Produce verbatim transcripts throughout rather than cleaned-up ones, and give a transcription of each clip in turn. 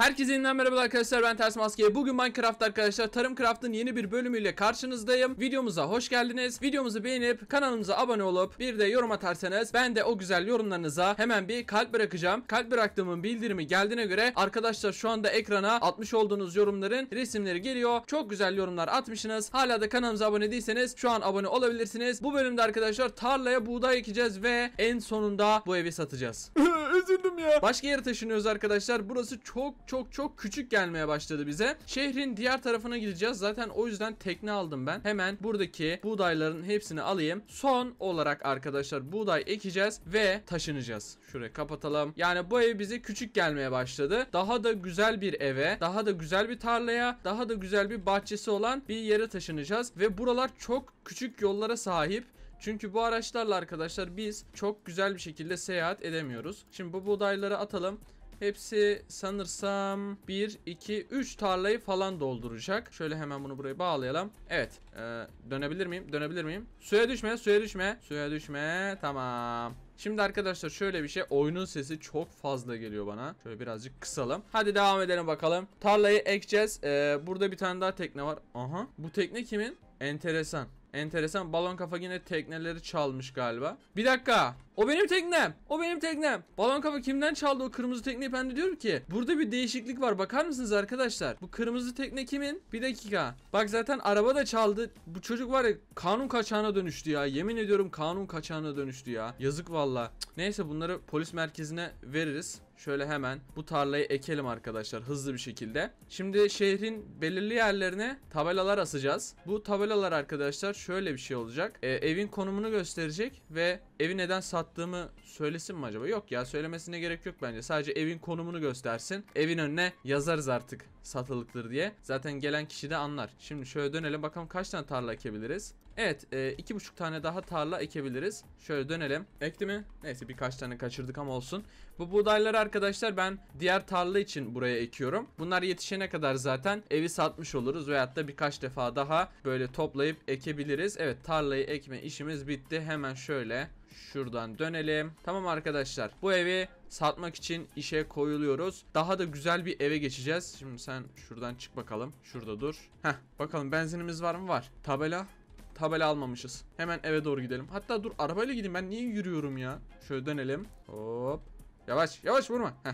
Herkese yeniden merhabalar arkadaşlar, ben Ters Maske. Bugün Minecraft arkadaşlar tarım craft'ın yeni bir bölümüyle karşınızdayım. Videomuza hoş geldiniz. Videomuzu beğenip kanalımıza abone olup bir de yorum atarsanız ben de o güzel yorumlarınıza hemen bir kalp bırakacağım. Kalp bıraktığımın bildirimi geldiğine göre arkadaşlar şu anda ekrana atmış olduğunuz yorumların resimleri geliyor. Çok güzel yorumlar atmışsınız. Hala da kanalımıza abone değilseniz şu an abone olabilirsiniz. Bu bölümde arkadaşlar tarlaya buğday ekeceğiz ve en sonunda bu evi satacağız. Üzüldüm ya. Başka yere taşınıyoruz arkadaşlar. Burası çok çok çok küçük gelmeye başladı bize. Şehrin diğer tarafına gideceğiz. Zaten o yüzden tekne aldım ben. Hemen buradaki buğdayların hepsini alayım. Son olarak arkadaşlar buğday ekeceğiz ve taşınacağız. Şurayı kapatalım. Yani bu ev bize küçük gelmeye başladı. Daha da güzel bir eve, daha da güzel bir tarlaya, daha da güzel bir bahçesi olan bir yere taşınacağız. Ve buralar çok küçük yollara sahip. Çünkü bu araçlarla arkadaşlar biz çok güzel bir şekilde seyahat edemiyoruz. Şimdi bu buğdayları atalım. Hepsi sanırsam bir, iki, üç tarlayı falan dolduracak. Şöyle hemen bunu buraya bağlayalım. Evet. Ee, dönebilir miyim? Dönebilir miyim? Suya düşme, suya düşme. Suya düşme. Tamam. Şimdi arkadaşlar şöyle bir şey. Oyunun sesi çok fazla geliyor bana. Şöyle birazcık kısalım. Hadi devam edelim bakalım. Tarlayı ekeceğiz. Ee, burada bir tane daha tekne var. Aha. Bu tekne kimin? Enteresan. Enteresan. Balon kafa yine tekneleri çalmış galiba. Bir dakika. O benim teknem. O benim teknem. Balon kafa kimden çaldı o kırmızı tekneyi? Ben de diyorum ki burada bir değişiklik var. Bakar mısınız arkadaşlar? Bu kırmızı tekne kimin? Bir dakika. Bak zaten araba da çaldı. Bu çocuk var ya, kanun kaçağına dönüştü ya. Yemin ediyorum kanun kaçağına dönüştü ya. Yazık valla. Neyse bunları polis merkezine veririz. Şöyle hemen bu tarlayı ekelim arkadaşlar hızlı bir şekilde. Şimdi şehrin belirli yerlerine tabelalar asacağız. Bu tabelalar arkadaşlar şöyle bir şey olacak. E, evin konumunu gösterecek ve evi neden sattığımı söylesin mi acaba? Yok ya, söylemesine gerek yok bence. Sadece evin konumunu göstersin. Evin önüne yazarız artık satılıktır diye. Zaten gelen kişi de anlar. Şimdi şöyle dönelim bakalım kaç tane tarla ekebiliriz. Evet e, iki buçuk tane daha tarla ekebiliriz. Şöyle dönelim. Ekti mi? Neyse birkaç tane kaçırdık ama olsun. Bu buğdayları arkadaşlar ben diğer tarla için buraya ekiyorum. Bunlar yetişene kadar zaten evi satmış oluruz. Veyahut da birkaç defa daha böyle toplayıp ekebiliriz. Evet tarlayı ekme işimiz bitti. Hemen şöyle şuradan dönelim. Tamam arkadaşlar bu evi satmak için işe koyuluyoruz. Daha da güzel bir eve geçeceğiz. Şimdi sen şuradan çık bakalım. Şurada dur. Heh, bakalım benzinimiz var mı? Var. Tabela. Tabela almamışız. Hemen eve doğru gidelim. Hatta dur arabayla gideyim, ben niye yürüyorum ya? Şöyle dönelim. Hop. Yavaş yavaş vurma. Heh.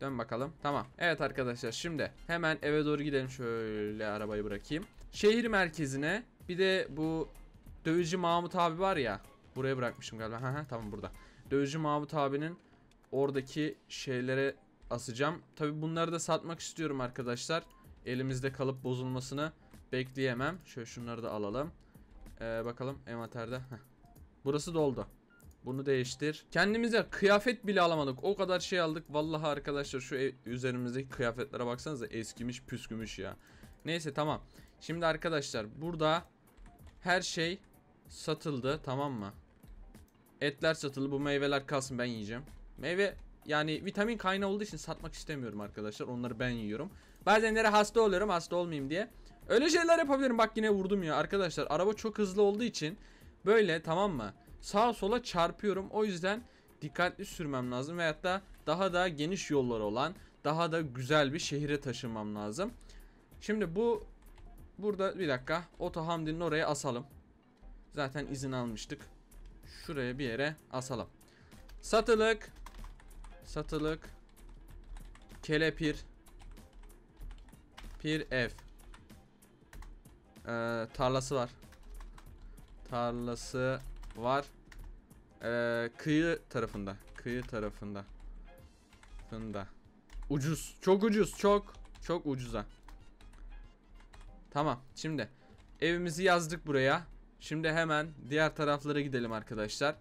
Dön bakalım. Tamam. Evet arkadaşlar şimdi hemen eve doğru gidelim. Şöyle arabayı bırakayım. Şehir merkezine bir de bu Dövücü Mahmut abi var ya. Buraya bırakmışım galiba. Ha ha tamam burada. Dövücü Mahmut abinin oradaki şeylere asacağım. Tabii bunları da satmak istiyorum arkadaşlar. Elimizde kalıp bozulmasını bekleyemem. Şöyle şunları da alalım. Ee, bakalım envanterde. Heh. Burası doldu. Bunu değiştir. Kendimize kıyafet bile alamadık. O kadar şey aldık. Vallahi arkadaşlar şu ev, üzerimizdeki kıyafetlere baksanıza eskimiş püskümüş ya. Neyse tamam. Şimdi arkadaşlar burada her şey satıldı, tamam mı? Etler satıldı. Bu meyveler kalsın, ben yiyeceğim. Meyve yani vitamin kaynağı olduğu için satmak istemiyorum arkadaşlar. Onları ben yiyorum. Bazenlere hasta oluyorum, hasta olmayayım diye. Öyle şeyler yapabilirim. Bak yine vurdum ya arkadaşlar. Araba çok hızlı olduğu için böyle, tamam mı? Sağa sola çarpıyorum. O yüzden dikkatli sürmem lazım. Veyahut da daha da geniş yollar olan, daha da güzel bir şehre taşınmam lazım. Şimdi bu burada bir dakika. Oto Hamdi'nin oraya asalım. Zaten izin almıştık. Şuraya bir yere asalım. Satılık. Satılık. KELEPİR. Pir ev. Ee, tarlası var. Tarlası var. Ee, kıyı tarafında. Kıyı tarafında. Fında. Ucuz. Çok ucuz. Çok. Çok ucuza. Tamam. Şimdi evimizi yazdık buraya. Şimdi hemen diğer taraflara gidelim arkadaşlar.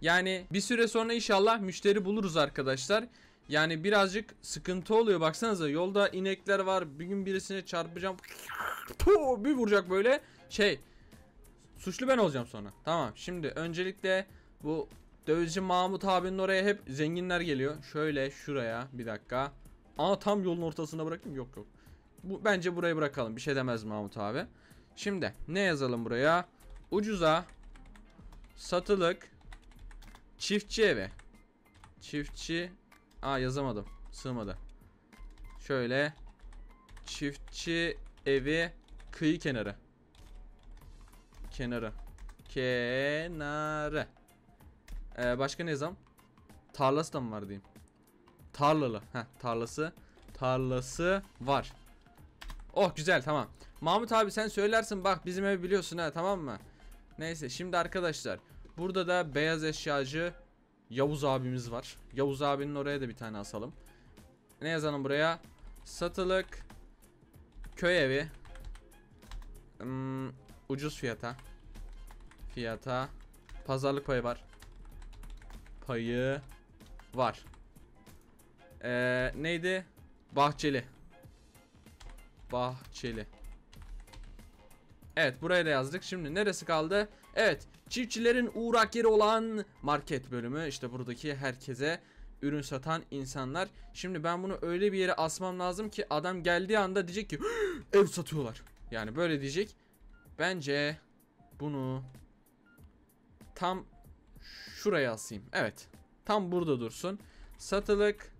Yani bir süre sonra inşallah müşteri buluruz arkadaşlar. Yani birazcık sıkıntı oluyor. Baksanıza yolda inekler var. Bir gün birisine çarpacağım. Puh, bir vuracak böyle. Şey, suçlu ben olacağım sonra. Tamam şimdi öncelikle bu Dövücü Mahmut abinin oraya hep zenginler geliyor. Şöyle şuraya bir dakika. Aa tam yolun ortasına bırakayım. Yok yok. Bu, bence burayı bırakalım. Bir şey demez Mahmut abi. Şimdi ne yazalım buraya? Ucuza. Satılık. Çiftçi evi. Çiftçi. Aa yazamadım. Sığmadı. Şöyle çiftçi evi kıyı kenarı. Kenarı. Kenarı. Ee, başka ne yazalım? Tarlası da mı var diyeyim. Tarlalı. Heh, tarlası. Tarlası var. Oh güzel, tamam. Mahmut abi sen söylersin bak, bizim evi biliyorsun ha, tamam mı? Neyse şimdi arkadaşlar, burada da beyaz eşyacı Yavuz abimiz var. Yavuz abinin oraya da bir tane asalım. Ne yazalım buraya? Satılık köy evi. Hmm, ucuz fiyata. Fiyata. Pazarlık payı var. Payı var. Ee, neydi? Bahçeli. Bahçeli. Evet, buraya da yazdık. Şimdi neresi kaldı? Evet, çiftçilerin uğrak yeri olan market bölümü. İşte buradaki herkese ürün satan insanlar. Şimdi ben bunu öyle bir yere asmam lazım ki adam geldiği anda diyecek ki ev satıyorlar. Yani böyle diyecek. Bence bunu tam şuraya asayım. Evet, tam burada dursun. Satılık.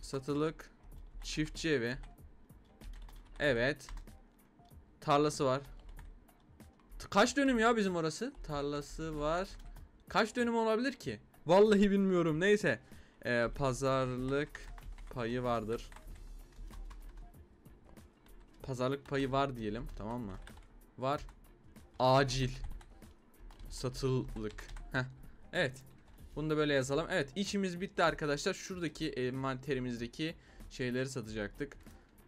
Satılık çiftçi evi. Evet. Tarlası var. Kaç dönüm ya bizim orası? Tarlası var. Kaç dönüm olabilir ki? Vallahi bilmiyorum. Neyse. Ee, pazarlık payı vardır. Pazarlık payı var diyelim. Tamam mı? Var. Acil. Satılık. Heh. Evet. Bunu da böyle yazalım. Evet. İçimiz bitti arkadaşlar. Şuradaki envanterimizdeki şeyleri satacaktık.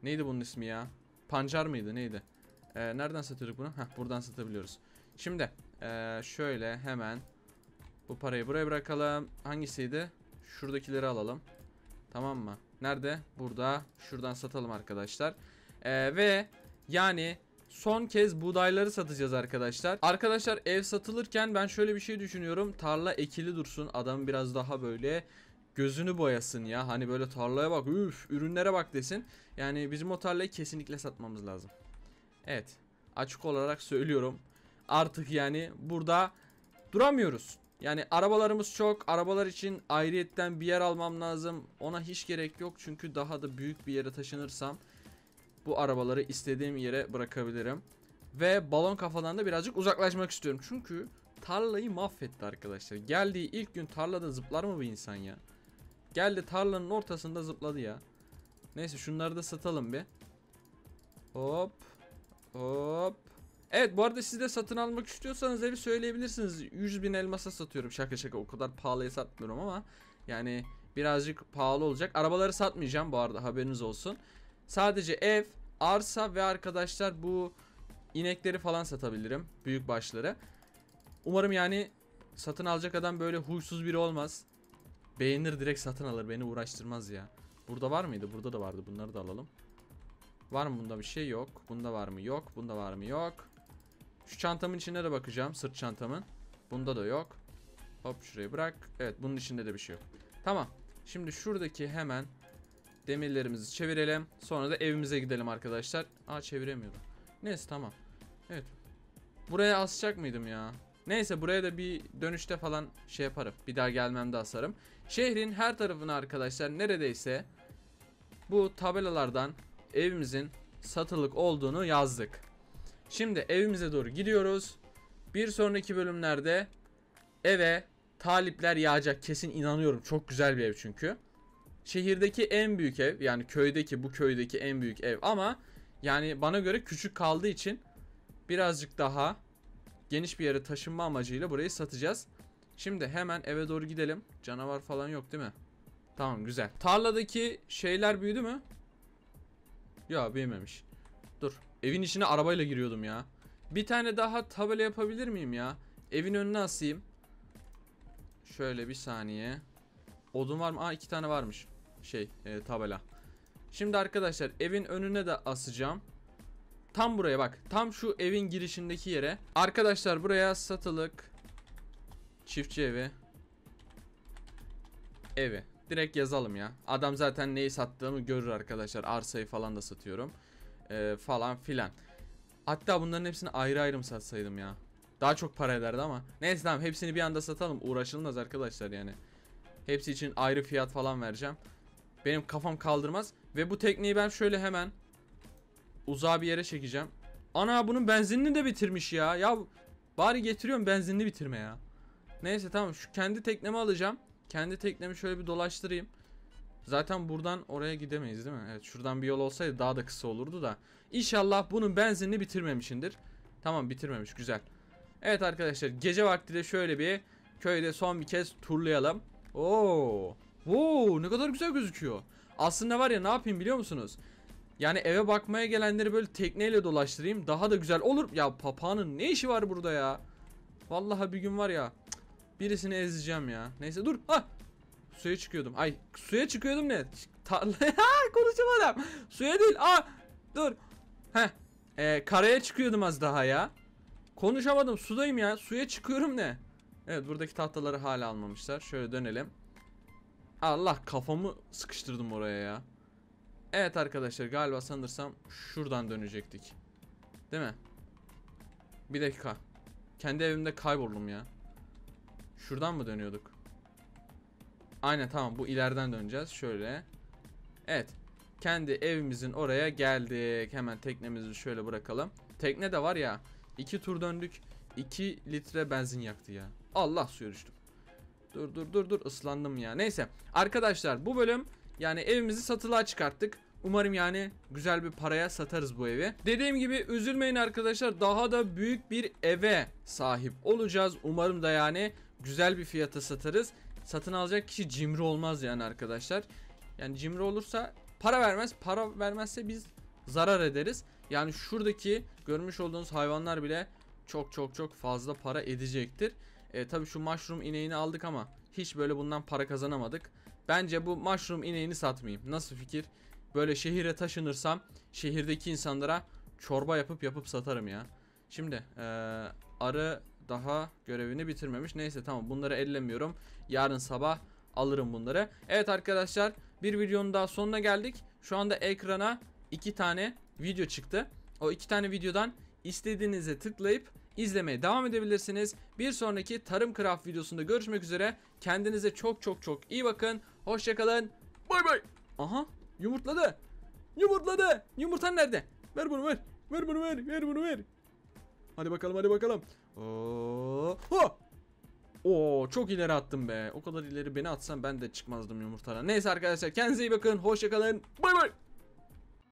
Neydi bunun ismi ya? Pancar mıydı? Neydi? Ee, nereden satıyorduk bunu? Heh, buradan satabiliyoruz. Şimdi ee, şöyle hemen bu parayı buraya bırakalım. Hangisiydi? Şuradakileri alalım. Tamam mı? Nerede? Burada. Şuradan satalım arkadaşlar. Ee, ve yani son kez buğdayları satacağız arkadaşlar. Arkadaşlar ev satılırken ben şöyle bir şey düşünüyorum. Tarla ekili dursun. Adam biraz daha böyle... Gözünü boyasın ya, hani böyle tarlaya bak, üf, ürünlere bak desin. Yani bizim o tarlayı kesinlikle satmamız lazım. Evet, açık olarak söylüyorum. Artık yani burada duramıyoruz. Yani arabalarımız çok, arabalar için ayrıyetten bir yer almam lazım. Ona hiç gerek yok çünkü daha da büyük bir yere taşınırsam bu arabaları istediğim yere bırakabilirim. Ve balon kafadan da birazcık uzaklaşmak istiyorum çünkü tarlayı mahvetti arkadaşlar. Geldiği ilk gün tarlada zıplar mı bir insan ya? Geldi tarlanın ortasında zıpladı ya. Neyse şunları da satalım bir. Hop. Hop. Evet, bu arada siz de satın almak istiyorsanız evi söyleyebilirsiniz. yüz bin elmasa satıyorum. Şaka şaka, o kadar pahalıya satmıyorum ama. Yani birazcık pahalı olacak. Arabaları satmayacağım bu arada, haberiniz olsun. Sadece ev, arsa ve arkadaşlar bu inekleri falan satabilirim. Büyük başları. Umarım yani satın alacak adam böyle huysuz biri olmaz. Beğenir, direkt satın alır, beni uğraştırmaz ya. Burada var mıydı? Burada da vardı. Bunları da alalım. Var mı bunda bir şey? Yok. Bunda var mı? Yok. Bunda var mı? Yok. Şu çantamın içine de bakacağım. Sırt çantamın. Bunda da yok. Hop, şurayı bırak. Evet, bunun içinde de bir şey yok. Tamam. Şimdi şuradaki hemen demirlerimizi çevirelim. Sonra da evimize gidelim arkadaşlar. Aa, çeviremiyordum. Neyse, tamam. Evet. Buraya asacak mıydım ya? Neyse, buraya da bir dönüşte falan şey yaparım. Bir daha gelmemde asarım. Şehrin her tarafına arkadaşlar neredeyse bu tabelalardan evimizin satılık olduğunu yazdık. Şimdi evimize doğru gidiyoruz. Bir sonraki bölümlerde eve talipler yağacak. Kesin inanıyorum. Çok güzel bir ev çünkü. Şehirdeki en büyük ev, yani köydeki, bu köydeki en büyük ev ama yani bana göre küçük kaldığı için birazcık daha geniş bir yere taşınma amacıyla burayı satacağız. Şimdi hemen eve doğru gidelim. Canavar falan yok değil mi? Tamam, güzel. Tarladaki şeyler büyüdü mü? Ya büyümemiş. Dur. Evin içine arabayla giriyordum ya. Bir tane daha tabela yapabilir miyim ya? Evin önüne asayım. Şöyle bir saniye. Odun var mı? Aa, iki tane varmış. Şey e, tabela. Şimdi arkadaşlar evin önüne de asacağım. Tam buraya bak. Tam şu evin girişindeki yere. Arkadaşlar buraya satılık çiftçi evi. Evi. Direkt yazalım ya. Adam zaten neyi sattığımı görür arkadaşlar. Arsayı falan da satıyorum. Ee, falan filan. Hatta bunların hepsini ayrı ayrı mı satsaydım ya? Daha çok para ederdi ama. Neyse, tamam, hepsini bir anda satalım. Uğraşılmaz arkadaşlar yani. Hepsi için ayrı fiyat falan vereceğim. Benim kafam kaldırmaz. Ve bu tekneyi ben şöyle hemen uzağa bir yere çekeceğim. Ana, bunun benzinini de bitirmiş ya. Ya bari getiriyorum benzinini bitirme ya. Neyse tamam, şu kendi teknemi alacağım. Kendi teknemi şöyle bir dolaştırayım. Zaten buradan oraya gidemeyiz değil mi? Evet, şuradan bir yol olsaydı daha da kısa olurdu da. İnşallah bunun benzinini bitirmemişindir. Tamam, bitirmemiş, güzel. Evet arkadaşlar, gece vakti de şöyle bir köyde son bir kez turlayalım. Oo, oo, ne kadar güzel gözüküyor. Aslında var ya, ne yapayım biliyor musunuz? Yani eve bakmaya gelenleri böyle tekneyle dolaştırayım, daha da güzel olur. Ya papağanın ne işi var burada ya? Vallahi bir gün var ya, birisini ezeceğim ya. Neyse dur. Ha, suya çıkıyordum. Ay, suya çıkıyordum ne? Tarlaya konuşamadım. Suya değil. Aa, dur. Heh. Ee, karaya çıkıyordum az daha ya. Konuşamadım, sudayım ya. Suya çıkıyorum ne? Evet, buradaki tahtaları hala almamışlar. Şöyle dönelim. Allah, kafamı sıkıştırdım oraya ya. Evet arkadaşlar, galiba sanırsam şuradan dönecektik. Değil mi? Bir dakika. Kendi evimde kayboldum ya. Şuradan mı dönüyorduk? Aynen, tamam, bu ileriden döneceğiz. Şöyle. Evet. Kendi evimizin oraya geldik. Hemen teknemizi şöyle bırakalım. Tekne de var ya, iki tur döndük, iki litre benzin yaktı ya. Allah, suya düştüm. Dur dur dur dur, ıslandım ya. Neyse arkadaşlar, bu bölüm yani evimizi satılığa çıkarttık. Umarım yani güzel bir paraya satarız bu evi. Dediğim gibi üzülmeyin arkadaşlar, daha da büyük bir eve sahip olacağız. Umarım da yani güzel bir fiyata satarız. Satın alacak kişi cimri olmaz yani arkadaşlar. Yani cimri olursa para vermez, para vermezse biz zarar ederiz. Yani şuradaki görmüş olduğunuz hayvanlar bile çok çok çok fazla para edecektir. E, tabii şu mushroom ineğini aldık ama hiç böyle bundan para kazanamadık. Bence bu mushroom ineğini satmayayım. Nasıl fikir? Böyle şehire taşınırsam şehirdeki insanlara çorba yapıp yapıp satarım ya. Şimdi e, arı daha görevini bitirmemiş. Neyse tamam, bunları ellemiyorum. Yarın sabah alırım bunları. Evet arkadaşlar, bir videonun daha sonuna geldik. Şu anda ekrana iki tane video çıktı. O iki tane videodan istediğinize tıklayıp izlemeye devam edebilirsiniz. Bir sonraki Tarım Craft videosunda görüşmek üzere. Kendinize çok çok çok iyi bakın. Hoşçakalın. Bay bay. Aha, yumurtladı. Yumurtladı. Yumurtan nerede? Ver bunu ver. Ver bunu ver. Ver bunu ver. Hadi bakalım, hadi bakalım. Oo. Ho. Oo, çok ileri attım be. O kadar ileri beni atsam ben de çıkmazdım yumurtana. Neyse arkadaşlar, kendinize iyi bakın. Hoşçakalın. Bay bay.